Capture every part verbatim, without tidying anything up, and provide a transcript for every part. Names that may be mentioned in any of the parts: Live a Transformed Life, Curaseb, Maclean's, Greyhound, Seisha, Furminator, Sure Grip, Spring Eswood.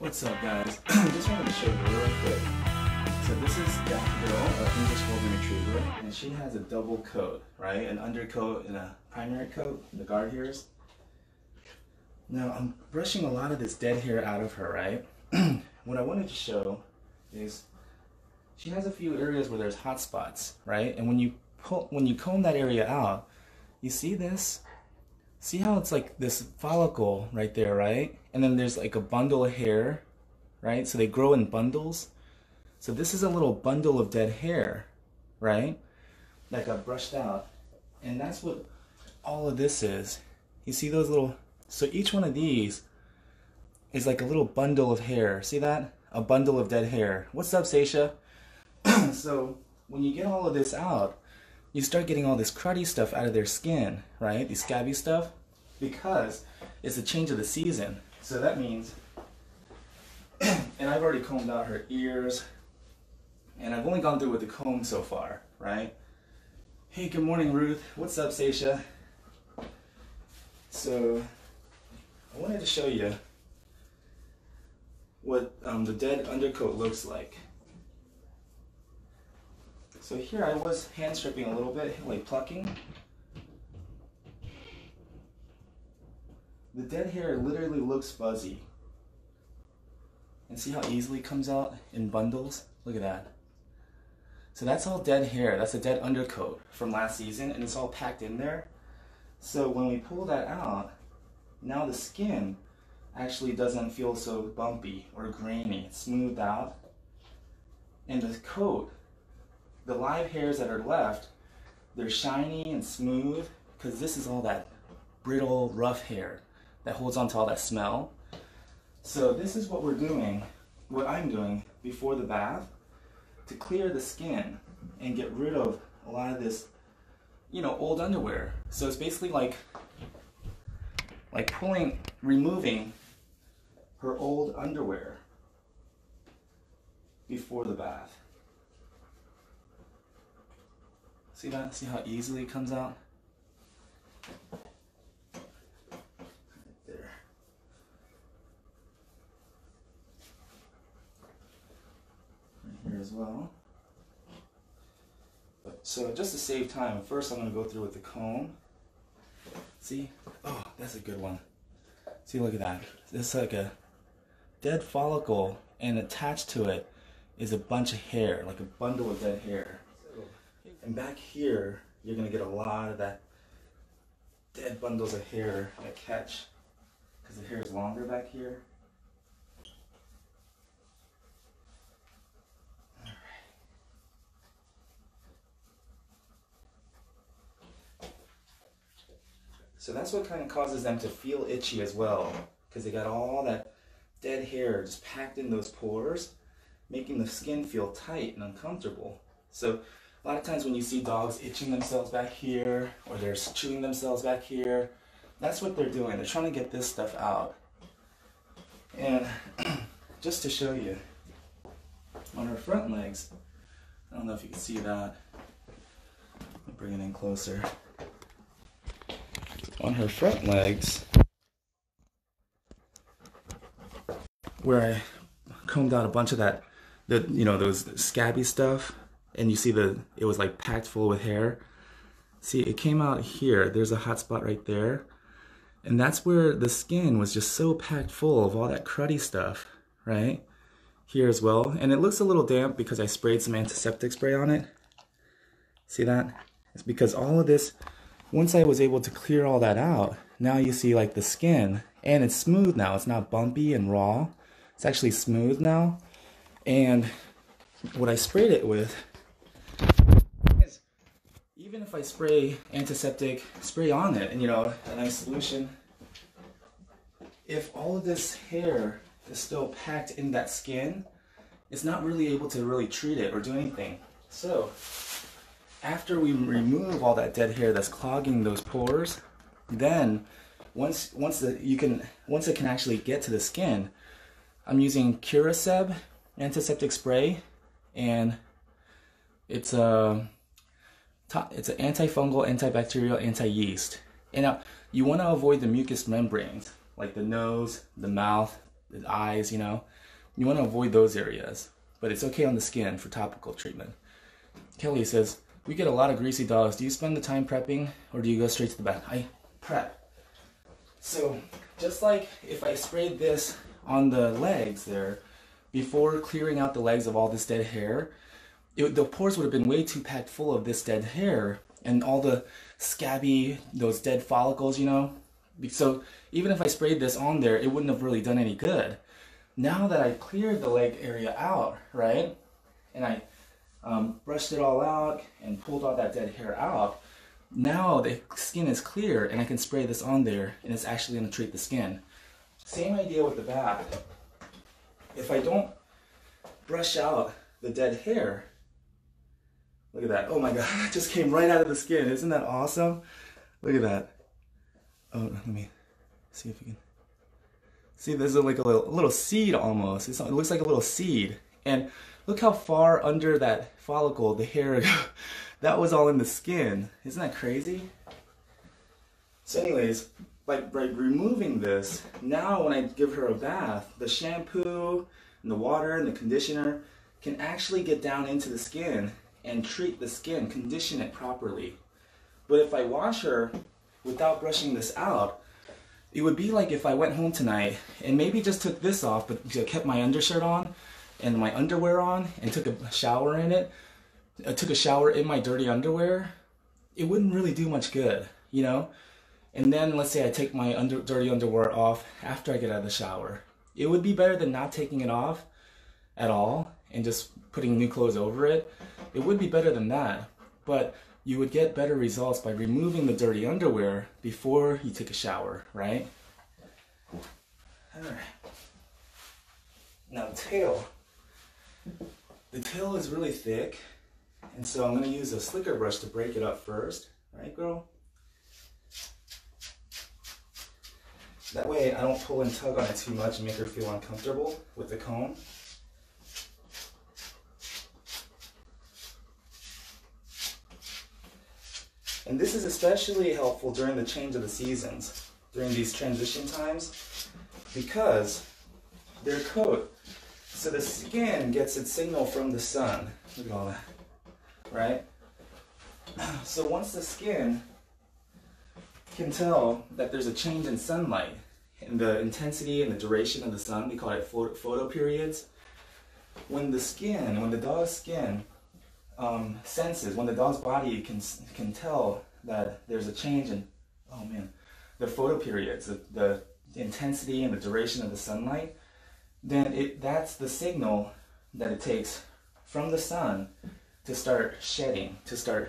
What's up, guys? Just wanted to show you real quick. So this is that girl, an English golden retriever, and she has a double coat, right? An undercoat and a primary coat, the guard hairs. Now I'm brushing a lot of this dead hair out of her, right? What I wanted to show is she has a few areas where there's hot spots, right? And when you pull, when you comb that area out, you see this? See how it's like this follicle right there, right? And then there's like a bundle of hair, right? So they grow in bundles. So this is a little bundle of dead hair, right? That got brushed out. And that's what all of this is. You see those little, so each one of these is like a little bundle of hair. See that? A bundle of dead hair. What's up, Seisha? So when you get all of this out, you start getting all this cruddy stuff out of their skin, right? The scabby stuff, because it's a change of the season. So that means, and I've already combed out her ears, and I've only gone through with the comb so far, right? Hey, good morning, Ruth. What's up, Seisha? So I wanted to show you what um, the dead undercoat looks like. So here I was hand stripping a little bit, like plucking. The dead hair literally looks fuzzy. And see how easily it comes out in bundles? Look at that. So that's all dead hair. That's a dead undercoat from last season, and it's all packed in there. So when we pull that out, now the skin actually doesn't feel so bumpy or grainy. It's smoothed out. And the coat, the live hairs that are left, they're shiny and smooth, because this is all that brittle, rough hair that holds on to all that smell. So this is what we're doing, what I'm doing before the bath, to clear the skin and get rid of a lot of this, you know, old underwear. So it's basically like, like pulling, removing her old underwear before the bath. See that? See how easily it comes out? Right there. Right here as well. But, so just to save time, first I'm going to go through with the comb. See? Oh, that's a good one. See, look at that. It's like a dead follicle, and attached to it is a bunch of hair, like a bundle of dead hair. And back here, you're going to get a lot of that dead bundles of hair that catch, because the hair is longer back here. All right. So that's what kind of causes them to feel itchy as well, because they got all that dead hair just packed in those pores, making the skin feel tight and uncomfortable. So a lot of times when you see dogs itching themselves back here, or they're chewing themselves back here, that's what they're doing. They're trying to get this stuff out. And just to show you, on her front legs, I don't know if you can see that. I'll bring it in closer. On her front legs, where I combed out a bunch of that, the, you know, those scabby stuff, and you see the, it was like packed full with hair. See, it came out here. There's a hot spot right there. And that's where the skin was just so packed full of all that cruddy stuff, right? Here as well. And it looks a little damp because I sprayed some antiseptic spray on it. See that? It's because all of this, once I was able to clear all that out, now you see like the skin, and it's smooth now. It's not bumpy and raw. It's actually smooth now. And what I sprayed it with, even if I spray antiseptic spray on it, and you know, a nice solution, if all of this hair is still packed in that skin, it's not really able to really treat it or do anything. So after we remove all that dead hair that's clogging those pores, then once once the, you can once it can actually get to the skin, I'm using Curaseb antiseptic spray, and it's a uh, it's an antifungal, antibacterial, anti-yeast. And now, you want to avoid the mucous membranes, like the nose, the mouth, the eyes, you know. You want to avoid those areas, but it's okay on the skin for topical treatment. Kelly says, we get a lot of greasy dolls. Do you spend the time prepping or do you go straight to the back? I prep. So just like if I sprayed this on the legs there, before clearing out the legs of all this dead hair, it, the pores would have been way too packed full of this dead hair and all the scabby, those dead follicles, you know? So even if I sprayed this on there, it wouldn't have really done any good. Now that I cleared the leg area out, right, and I um, brushed it all out and pulled all that dead hair out, now the skin is clear and I can spray this on there and it's actually going to treat the skin. Same idea with the back. If I don't brush out the dead hair, look at that. Oh my God, it just came right out of the skin. Isn't that awesome? Look at that. Oh, let me see if you can. See, there's like a little, a little seed almost. It's, it looks like a little seed. And look how far under that follicle the hair, that was all in the skin. Isn't that crazy? So anyways, like by removing this, now when I give her a bath, the shampoo and the water and the conditioner can actually get down into the skin and treat the skin, condition it properly. But if I wash her without brushing this out, it would be like if I went home tonight and maybe just took this off, but kept my undershirt on and my underwear on and took a shower in it. I took a shower in my dirty underwear. It wouldn't really do much good, you know? And then let's say I take my under, dirty underwear off after I get out of the shower. It would be better than not taking it off at all and just putting new clothes over it. It would be better than that, but you would get better results by removing the dirty underwear before you take a shower, right? All right. Now tail. The tail is really thick, and so I'm going to use a slicker brush to break it up first. All right, girl? That way I don't pull and tug on it too much and make her feel uncomfortable with the comb. And this is especially helpful during the change of the seasons, during these transition times, because their coat, so the skin gets its signal from the sun. Look at all that, right? So once the skin can tell that there's a change in sunlight, in the intensity and the duration of the sun, we call it photo periods, when the skin, when the dog's skin, Um, senses, when the dog's body can can tell that there's a change in, oh man, the photo periods, the, the intensity and the duration of the sunlight, then it that's the signal that it takes from the sun to start shedding, to start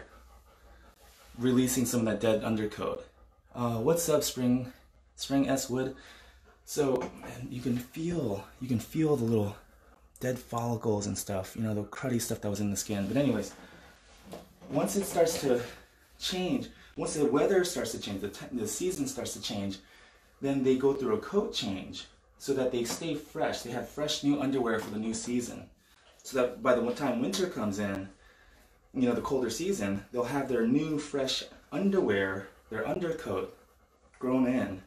releasing some of that dead undercoat. Uh, what's up, Spring, Spring S Wood? So you can feel, you can feel the little dead follicles and stuff, you know, the cruddy stuff that was in the skin. But anyways, once it starts to change, once the weather starts to change, the, t the season starts to change, then they go through a coat change so that they stay fresh. They have fresh new underwear for the new season. So that by the time winter comes in, you know, the colder season, they'll have their new fresh underwear, their undercoat grown in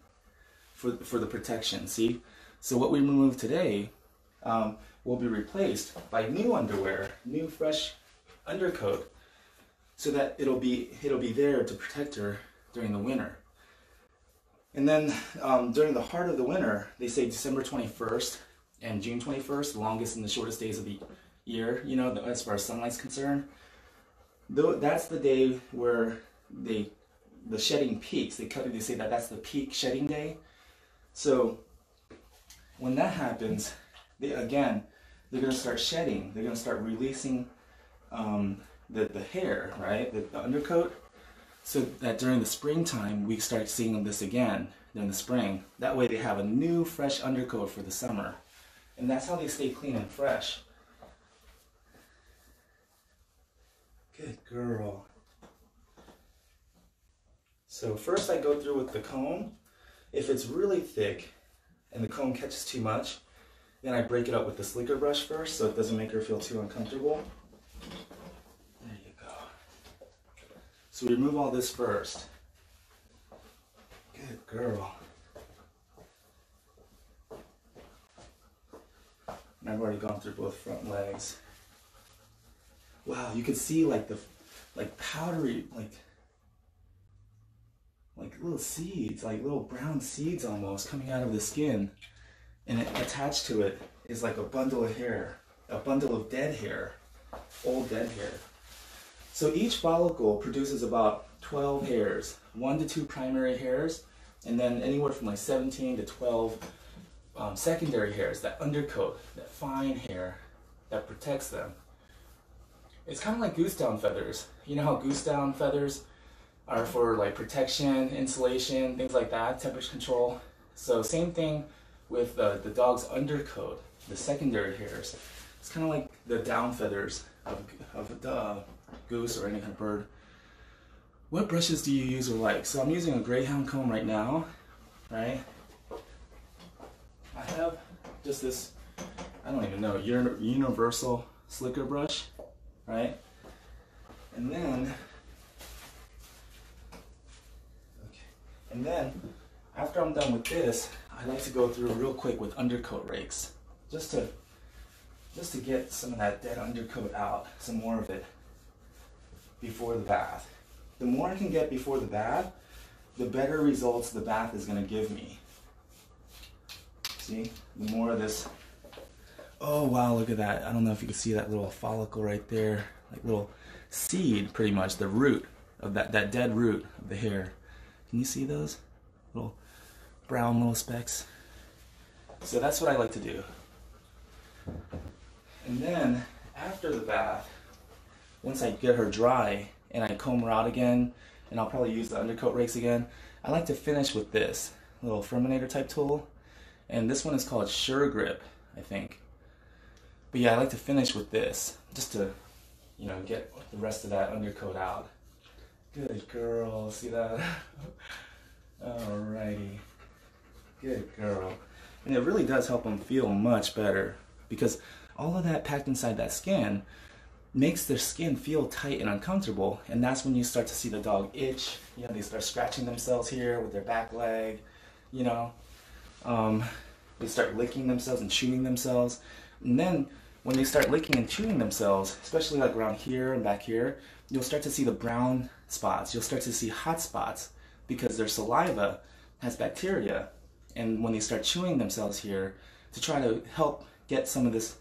for, for the protection, see? So what we remove today, um, will be replaced by new underwear, new fresh undercoat, so that it'll be it'll be there to protect her during the winter. And then um, during the heart of the winter, they say December twenty-first and June twenty-first, the longest and the shortest days of the year, you know, as far as sunlight's concerned. Though that's the day where they the shedding peaks. They cut it. They say that that's the peak shedding day. So when that happens, they again. They're going to start shedding. They're going to start releasing um, the, the hair, right? The, the undercoat. So that during the springtime, we start seeing this again during the spring. That way they have a new, fresh undercoat for the summer. And that's how they stay clean and fresh. Good girl. So first I go through with the comb. If it's really thick and the comb catches too much, then I break it up with the slicker brush first so it doesn't make her feel too uncomfortable. There you go. So we remove all this first. Good girl. I've already gone through both front legs. Wow, you could see like the, like powdery, like, like little seeds, like little brown seeds almost coming out of the skin. And it, attached to it is like a bundle of hair, a bundle of dead hair, old dead hair. So each follicle produces about twelve hairs, one to two primary hairs, and then anywhere from like seventeen to twelve um, secondary hairs, that undercoat, that fine hair that protects them. It's kind of like goose down feathers. You know how goose down feathers are for like protection, insulation, things like that, temperature control. So same thing with uh, the dog's undercoat, the secondary hairs. It's kind of like the down feathers of, of a goose or any kind of bird. What brushes do you use or like? So I'm using a Greyhound comb right now, right? I have just this, I don't even know, universal slicker brush, right? And then, okay. And then, after I'm done with this, I like to go through real quick with undercoat rakes, just to, just to get some of that dead undercoat out, some more of it, before the bath. The more I can get before the bath, the better results the bath is going to give me. See? The more of this... Oh, wow, look at that. I don't know if you can see that little follicle right there. Like little seed, pretty much. The root of that, that dead root of the hair. Can you see those? Little brown little specks. So that's what I like to do. And then, after the bath, once I get her dry, and I comb her out again, and I'll probably use the undercoat rakes again. I like to finish with this little Furminator type tool, and this one is called Sure Grip, I think. But yeah, I like to finish with this, just to, you know, get the rest of that undercoat out. Good girl, see that? Alrighty, good girl. And it really does help them feel much better, because all of that packed inside that skin makes their skin feel tight and uncomfortable, and that's when you start to see the dog itch. You know, they start scratching themselves here with their back leg, you know. Um, they start licking themselves and chewing themselves. And then when they start licking and chewing themselves, especially like around here and back here, you'll start to see the brown spots. You'll start to see hot spots because their saliva has bacteria. And when they start chewing themselves here, to try to help get some of this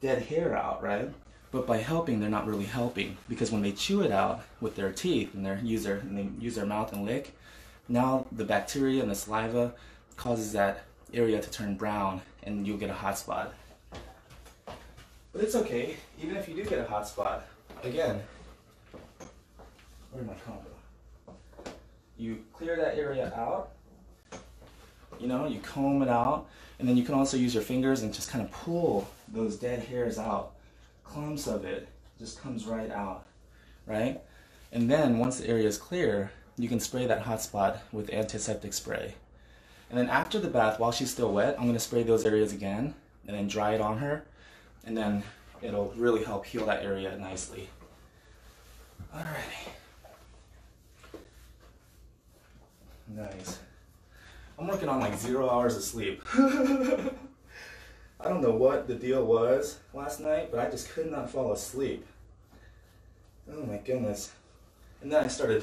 dead hair out, right? But by helping, they're not really helping, because when they chew it out with their teeth and, their user, and they use their mouth and lick, now the bacteria and the saliva causes that area to turn brown and you'll get a hot spot. But it's okay, even if you do get a hot spot, again, where's my comb? You clear that area out, you know, you comb it out, and then you can also use your fingers and just kind of pull those dead hairs out. Clumps of it just comes right out, right? And then once the area is clear, you can spray that hot spot with antiseptic spray. And then after the bath, while she's still wet, I'm going to spray those areas again and then dry it on her, and then it'll really help heal that area nicely. Alrighty. Nice. I'm working on like zero hours of sleep. I don't know what the deal was last night, but I just could not fall asleep. Oh my goodness. And then I started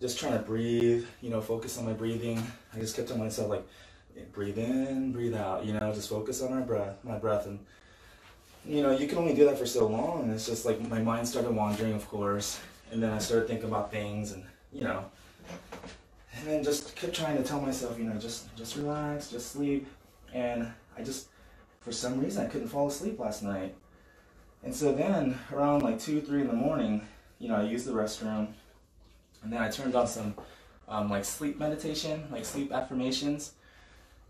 just trying to breathe, you know, focus on my breathing. I just kept telling myself, like, breathe in, breathe out, you know, just focus on my breath, my breath. And, you know, you can only do that for so long. It's just like my mind started wandering, of course. And then I started thinking about things and, you know, and then just kept trying to tell myself, you know, just, just relax, just sleep. And I just... For some reason, I couldn't fall asleep last night. And so then, around like two, three in the morning, you know, I used the restroom, and then I turned on some um, like sleep meditation, like sleep affirmations,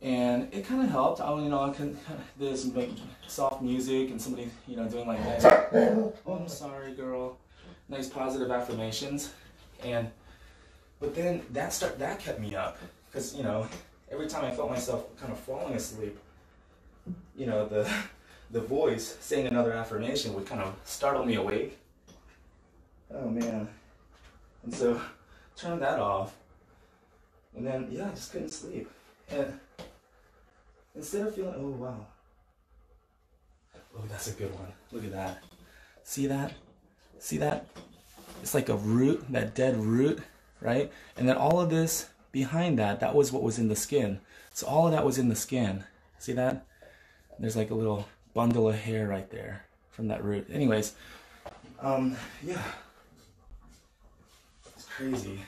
and it kind of helped. I, you know, I could, there's like soft music and somebody, you know, doing like, nice, oh, I'm sorry, girl, nice positive affirmations. And, but then that, start, that kept me up, because, you know, every time I felt myself kind of falling asleep, you know, the the voice saying another affirmation would kind of startle me awake. Oh man. And so turned that off. And then yeah, I just couldn't sleep. And instead of feeling, oh wow. that's a good one. Look at that. See that? See that? It's like a root, that dead root, right? And then all of this behind that, that was what was in the skin. So all of that was in the skin. See that? There's like a little bundle of hair right there from that root. Anyways, um, yeah. It's crazy.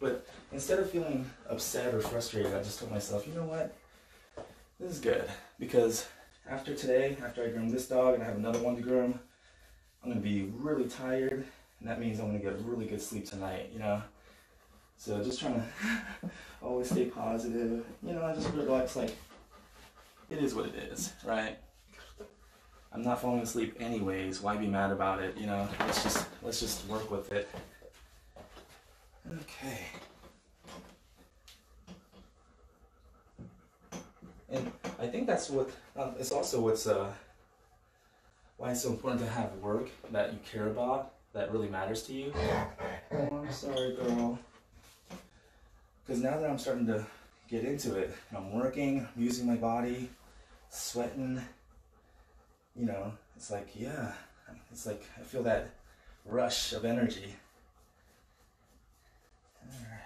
But instead of feeling upset or frustrated, I just told myself, you know what? This is good. Because after today, after I groom this dog and I have another one to groom, I'm going to be really tired. And that means I'm going to get really good sleep tonight, you know? So just trying to always stay positive. You know, I just realized, like, it is what it is, right? I'm not falling asleep anyways. Why be mad about it, you know? Let's just, let's just work with it. Okay. And I think that's what, um, it's also what's, uh, why it's so important to have work that you care about, that really matters to you. Oh, I'm sorry, girl. Because now that I'm starting to get into it, I'm working, I'm using my body, sweating, you know, it's like, yeah, it's like I feel that rush of energy. All right.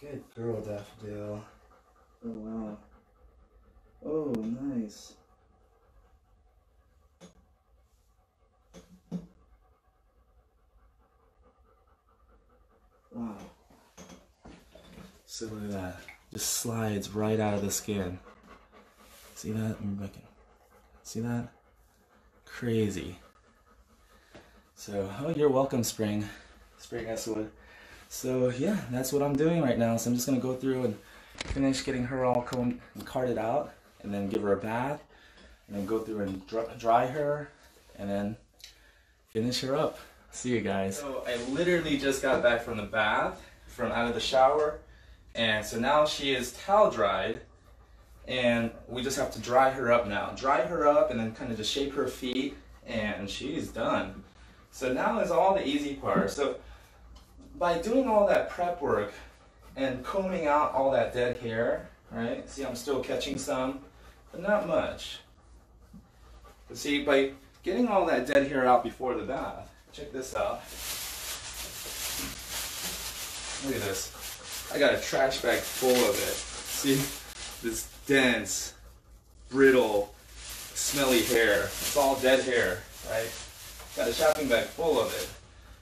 Good girl, Daffodil. Oh, wow. Oh, nice. Wow. So look at that. Just slides right out of the skin. See that? Let me back in. See that? Crazy. So, oh, you're welcome, Spring. Spring Eswood. So yeah, that's what I'm doing right now. So I'm just gonna go through and finish getting her all combed and carted out, and then give her a bath, and then go through and dry her, and then finish her up. See you guys. So I literally just got back from the bath, from out of the shower, and so now she is towel dried, and we just have to dry her up now. Dry her up and then kind of just shape her feet, and she's done. So now is all the easy part. So by doing all that prep work and combing out all that dead hair, right? See, I'm still catching some, but not much. But see, by getting all that dead hair out before the bath, check this out. Look at this. I got a trash bag full of it. See, this dense, brittle, smelly hair. It's all dead hair, right? Got a shopping bag full of it.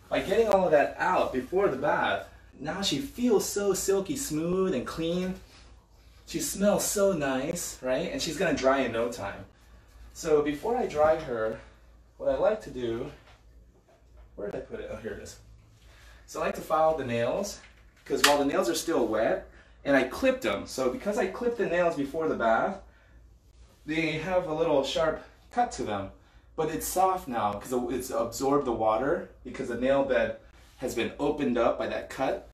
By getting all of that out before the bath, now she feels so silky smooth and clean. She smells so nice, right? And she's gonna dry in no time. So before I dry her, what I like to do, where did I put it? Oh, here it is. So I like to file the nails, because while the nails are still wet, and I clipped them. So because I clipped the nails before the bath, they have a little sharp cut to them. But it's soft now because it's absorbed the water, because the nail bed has been opened up by that cut.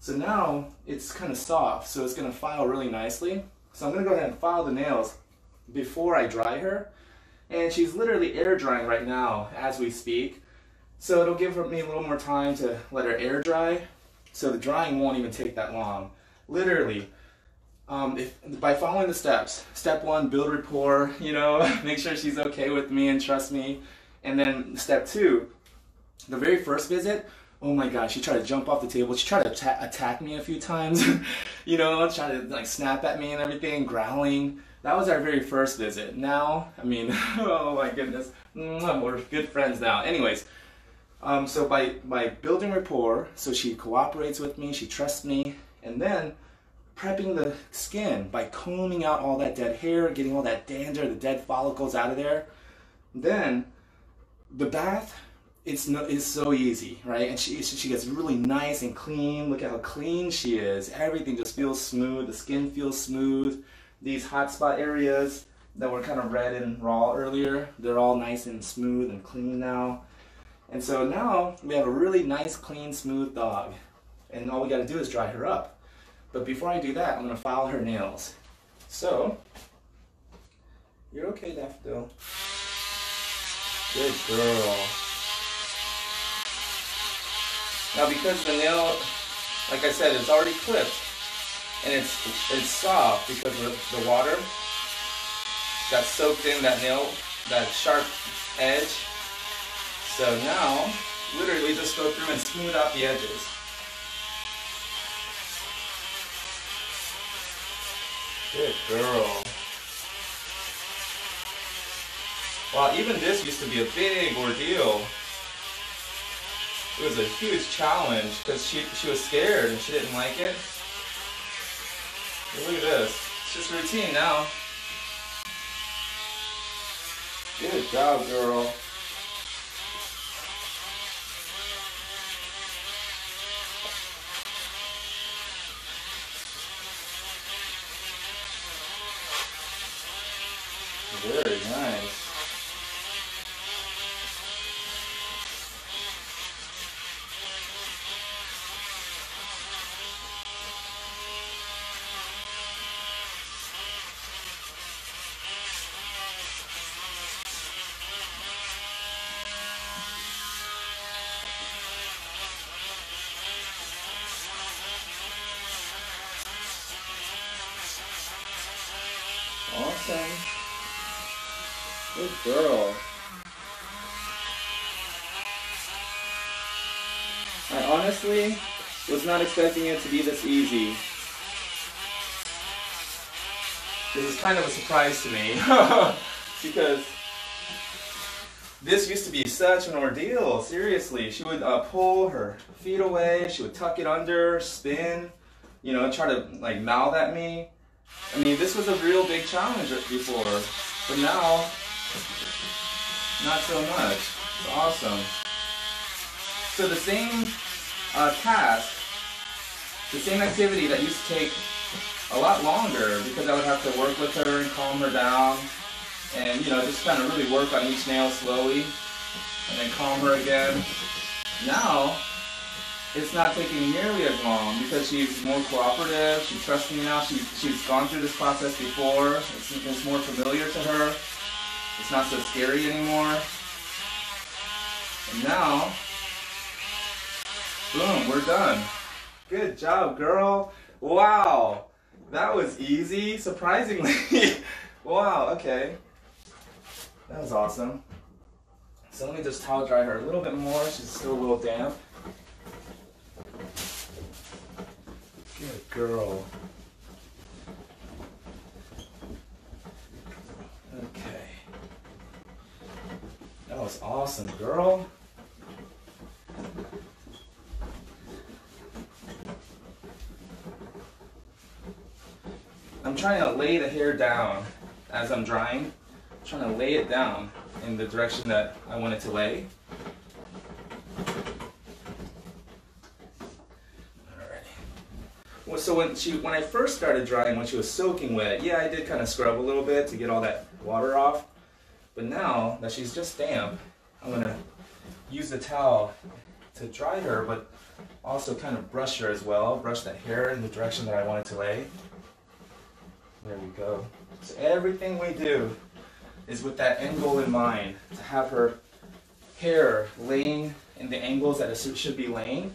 So now it's kind of soft, so it's gonna file really nicely. So I'm gonna go ahead and file the nails before I dry her. And she's literally air drying right now as we speak. So it'll give me a little more time to let her air dry. So the drying won't even take that long. Literally, Um, if, by following the steps, step one, build rapport, you know, make sure she's okay with me and trust me. And then step two, the very first visit, oh my gosh, she tried to jump off the table. She tried to atta attack me a few times, you know, tried to like snap at me and everything, growling. That was our very first visit. Now, I mean, oh my goodness, we're good friends now. Anyways, um, so by, by building rapport, so she cooperates with me, she trusts me, and then prepping the skin by combing out all that dead hair, getting all that dander, the dead follicles out of there. Then the bath, it's no, it's so easy, right? And she, she gets really nice and clean. Look at how clean she is. Everything just feels smooth. The skin feels smooth. These hot spot areas that were kind of red and raw earlier, they're all nice and smooth and clean now. And so now we have a really nice, clean, smooth dog. And all we gotta do is dry her up. But before I do that, I'm going to file her nails. So, you're okay, Daffodil. Good girl. Now because the nail like I said, it's already clipped and it's it's soft because the water got soaked in that nail, that sharp edge. So now, literally just go through and smooth out the edges. Good girl. Wow, even this used to be a big ordeal. It was a huge challenge because she, she was scared and she didn't like it. But look at this. It's just routine now. Good job, girl. Very nice. Awesome. Good girl. I honestly was not expecting it to be this easy. This is kind of a surprise to me because this used to be such an ordeal, seriously. She would uh, pull her feet away, she would tuck it under, spin, you know, try to like mouth at me. I mean, this was a real big challenge before, but now, not so much. It's awesome. So the same uh, task, the same activity that used to take a lot longer because I would have to work with her and calm her down and, you know, just kind of really work on each nail slowly and then calm her again. Now, it's not taking nearly as long because she's more cooperative, she trusts me now, she, she's gone through this process before, it's, it's more familiar to her, it's not so scary anymore. And now, boom, we're done. Good job, girl. Wow, that was easy, surprisingly. Wow, okay. That was awesome. So let me just towel dry her a little bit more, she's still a little damp. Good girl. Okay. That was awesome, girl. I'm trying to lay the hair down as I'm drying. I'm trying to lay it down in the direction that I want it to lay. So when she, when I first started drying, when she was soaking wet, yeah, I did kind of scrub a little bit to get all that water off. But now that she's just damp, I'm gonna use the towel to dry her, but also kind of brush her as well, brush that hair in the direction that I want it to lay. There we go. So everything we do is with that end goal in mind, to have her hair laying in the angles that it should be laying,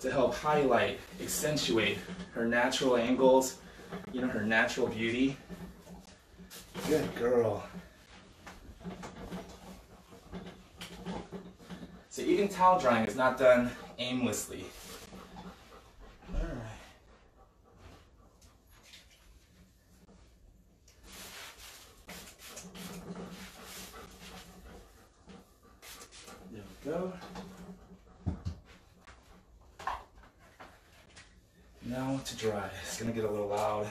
to help highlight, accentuate her natural angles, you know, her natural beauty. Good girl. So even towel drying is not done aimlessly. All right. There we go. Now to dry. It's gonna get a little loud.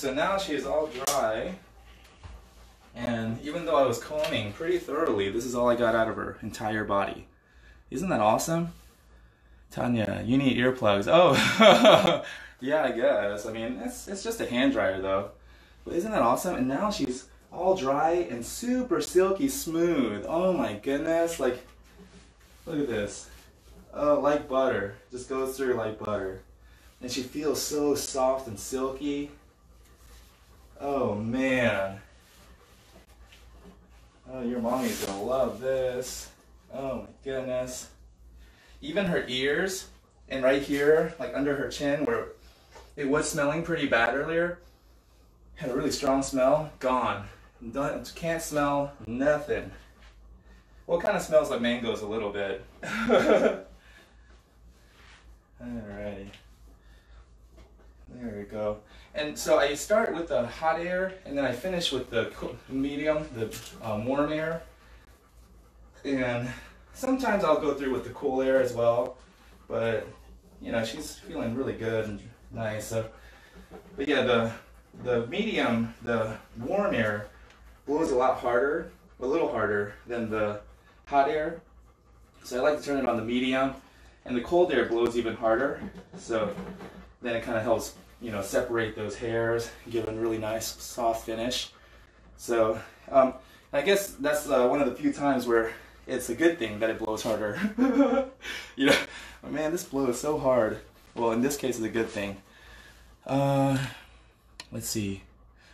so now she is all dry, and even though I was combing pretty thoroughly, this is all I got out of her entire body. Isn't that awesome? Tanya, you need earplugs. Oh, yeah, I guess. I mean, it's, it's just a hand dryer though. But isn't that awesome? And now she's all dry and super silky smooth. Oh my goodness, like, look at this. Oh, like butter. Just goes through like butter. And she feels so soft and silky. Oh man. Oh, your mommy's gonna love this. Oh my goodness. Even her ears, and right here, like under her chin, where it was smelling pretty bad earlier, had a really strong smell, gone. Don't, can't smell nothing. Well, it kind of smells like mangoes a little bit. Alrighty. There we go. And so I start with the hot air, and then I finish with the medium, the um, warm air. And sometimes I'll go through with the cool air as well. But, you know, she's feeling really good and nice. So, but yeah, the, the medium, the warm air, blows a lot harder, a little harder than the hot air. So I like to turn it on the medium. And the cold air blows even harder. So then it kind of helps, you know, separate those hairs, give it a really nice soft finish. So um, I guess that's uh, one of the few times where it's a good thing that it blows harder. You know, oh, man, this blows so hard. Well, in this case, it's a good thing. Uh, let's see.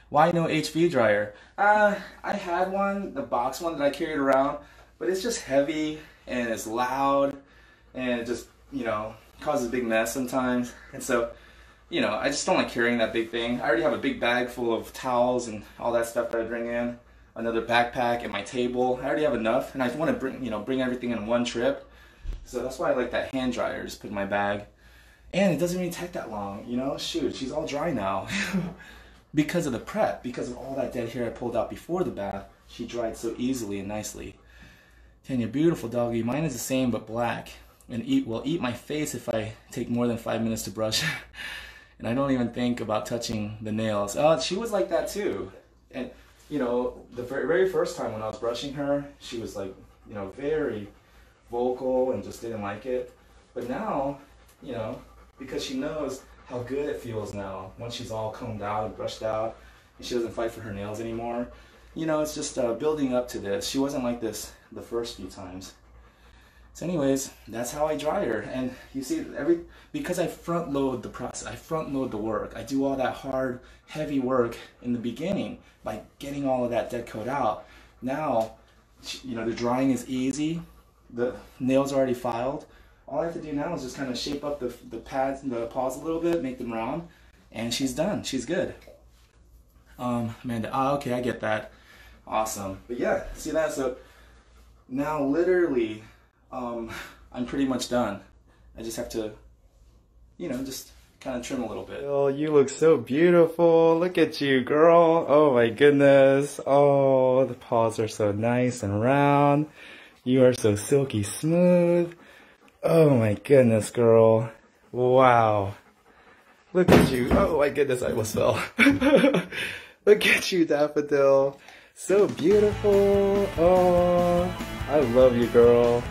Why no H V dryer? Uh, I had one, the box one that I carried around, but it's just heavy and it's loud and it just, you know, causes a big mess sometimes. And so, you know, I just don't like carrying that big thing. I already have a big bag full of towels and all that stuff that I bring in, another backpack and my table. I already have enough, and I want to bring, you know, bring everything in one trip. So that's why I like that hand dryer, just put in my bag. And it doesn't even take that long, you know? Shoot, she's all dry now. Because of the prep, because of all that dead hair I pulled out before the bath, she dried so easily and nicely. Tanya, beautiful doggy. Mine is the same but black. And eat will eat my face if I take more than five minutes to brush. And I don't even think about touching the nails. Oh, she was like that too. And you know, the very first time when I was brushing her, she was like, you know, very vocal and just didn't like it. But now, you know, because she knows how good it feels now, once she's all combed out and brushed out, and she doesn't fight for her nails anymore, you know, it's just uh, building up to this. She wasn't like this the first few times. So anyways, that's how I dry her. And you see, every because I front load the process, I front load the work. I do all that hard, heavy work in the beginning by getting all of that dead coat out. Now, you know, the drying is easy. The nails are already filed. All I have to do now is just kind of shape up the, the pads, the paws a little bit, make them round, and she's done. She's good. Um, Amanda, ah, okay, I get that. Awesome. But yeah, see that? So now literally, Um, I'm pretty much done. I just have to, you know, just kind of trim a little bit. Oh, you look so beautiful. Look at you, girl. Oh my goodness. Oh, the paws are so nice and round. You are so silky smooth. Oh my goodness, girl. Wow. Look at you. Oh my goodness, I almost fell. Look at you, Daffodil. So beautiful. Oh, I love you, girl.